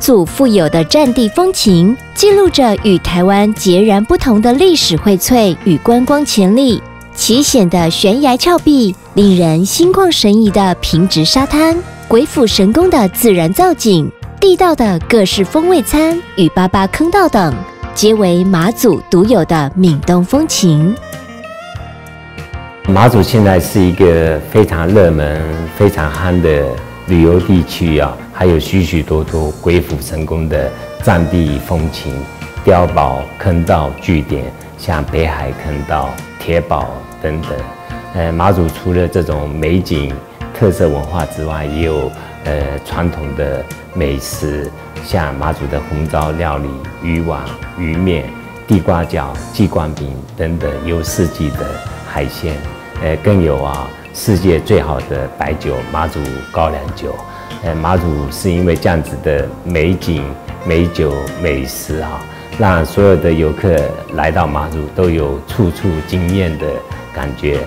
祖富有的战地风情，记录着与台湾截然不同的历史荟萃与观光潜力。奇险的悬崖峭壁，令人心旷神怡的平直沙滩，鬼斧神工的自然造景，地道的各式风味餐与八八坑道等，皆为马祖独有的闽东风情。马祖现在是一个非常热门、非常夯的旅游地区啊，还有许许多多鬼斧神工的战地风情、碉堡、坑道据点，像北海坑道、铁堡等等。马祖除了这种美景、特色文化之外，也有传统的美食，像马祖的红糟料理、鱼丸、鱼面、地瓜饺、鸡冠饼等等，有四季的海鲜，更有世界最好的白酒马祖高粱酒。马祖是因为这样子的美景、美酒、美食让所有的游客来到马祖都有处处惊艳的感觉。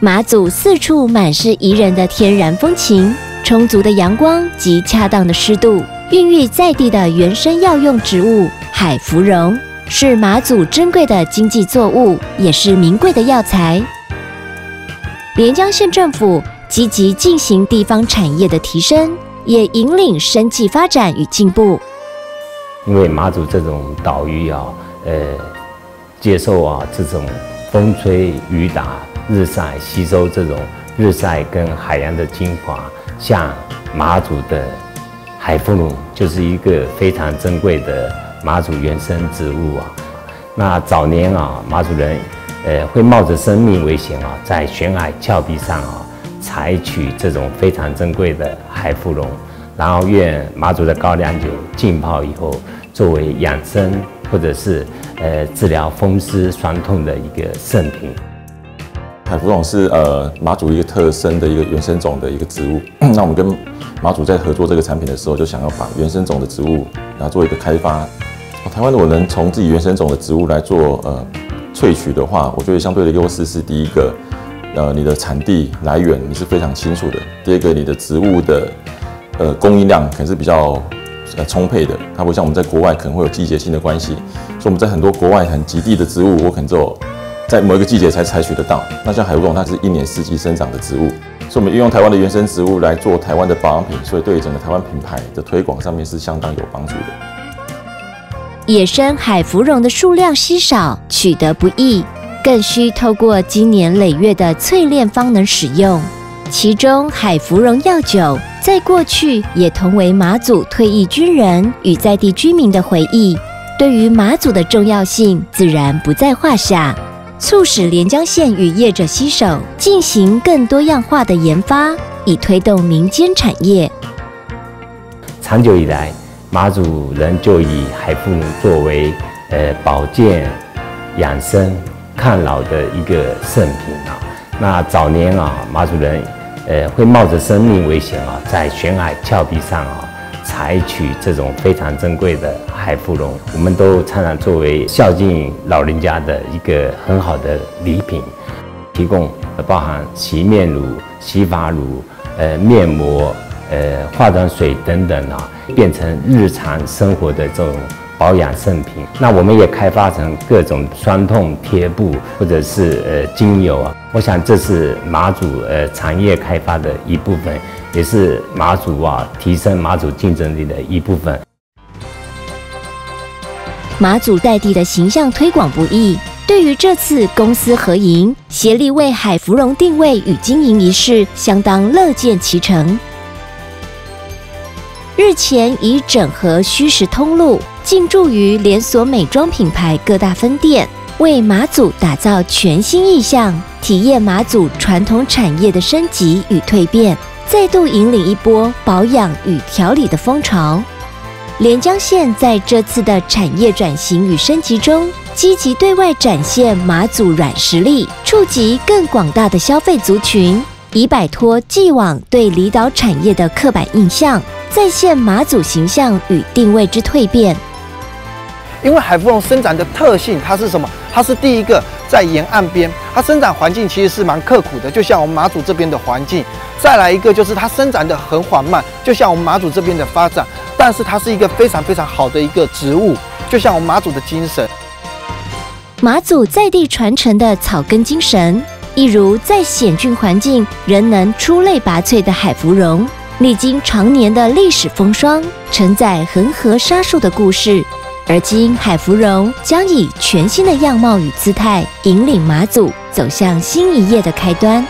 马祖四处满是宜人的天然风情，充足的阳光及恰当的湿度，孕育在地的原生药用植物海芙蓉，是马祖珍贵的经济作物，也是名贵的药材。连江县政府积极进行地方产业的提升，也引领生计发展与进步。因为马祖这种岛屿接受这种风吹雨打、日晒，吸收这种日晒跟海洋的精华，像马祖的海芙蓉就是一个非常珍贵的马祖原生植物啊。那早年马祖人会冒着生命危险在悬崖峭壁上采取这种非常珍贵的海芙蓉，然后用马祖的高粱酒浸泡以后，作为养生或者是治疗风湿酸痛的一个圣品。海芙蓉是马祖一个特生的一个原生种的一个植物。那我们跟马祖在合作这个产品的时候，就想要把原生种的植物来做一个开发。台湾如果能从自己原生种的植物来做萃取的话，我觉得相对的优势是第一个，你的产地来源你是非常清楚的；第二个，你的植物的供应量可能是比较充沛的，它不像我们在国外可能会有季节性的关系，所以我们在很多国外很极地的植物，我可能只有在某一个季节才采取得到。那像海芙蓉，它是一年四季生长的植物，所以我们运用台湾的原生植物来做台湾的保养品，所以对于整个台湾品牌的推广上面是相当有帮助的。野生海芙蓉的数量稀少，取得不易，更需透过经年累月的淬炼方能使用。其中海芙蓉药酒在过去也同为马祖退役军人与在地居民的回忆，对于马祖的重要性自然不在话下，促使连江县与业者携手进行更多样化的研发，以推动民间产业。长久以来，马祖人就以海芙蓉作为保健、养生、抗老的一个圣品那早年马祖人会冒着生命危险在悬崖峭壁上采取这种非常珍贵的海芙蓉，我们都常常作为孝敬老人家的一个很好的礼品，提供包含洗面乳、洗发乳、面膜、化妆水等等变成日常生活的这种保养圣品。那我们也开发成各种酸痛贴布或者是精油我想这是马祖产业开发的一部分，也是马祖提升马祖竞争力的一部分。马祖在地的形象推广不易，对于这次公私合营协力为海芙蓉定位与经营一事，相当乐见其成。日前已整合虚实通路，进驻于连锁美妆品牌各大分店，为马祖打造全新意象，体验马祖传统产业的升级与蜕变，再度引领一波保养与调理的风潮。连江县在这次的产业转型与升级中，积极对外展现马祖软实力，触及更广大的消费族群，以摆脱既往对离岛产业的刻板印象，再现马祖形象与定位之蜕变。因为海芙蓉生长的特性，它是什么？它是第一个在沿岸边，它生长环境其实是蛮刻苦的，就像我们马祖这边的环境。再来一个就是它生长的很缓慢，就像我们马祖这边的发展。但是它是一个非常非常好的一个植物，就像我们马祖的精神。马祖在地传承的草根精神，一如在险峻环境仍能出类拔萃的海芙蓉，历经常年的历史风霜，承载恒河沙数的故事。而今，海芙蓉将以全新的样貌与姿态，引领马祖走向新一页的开端。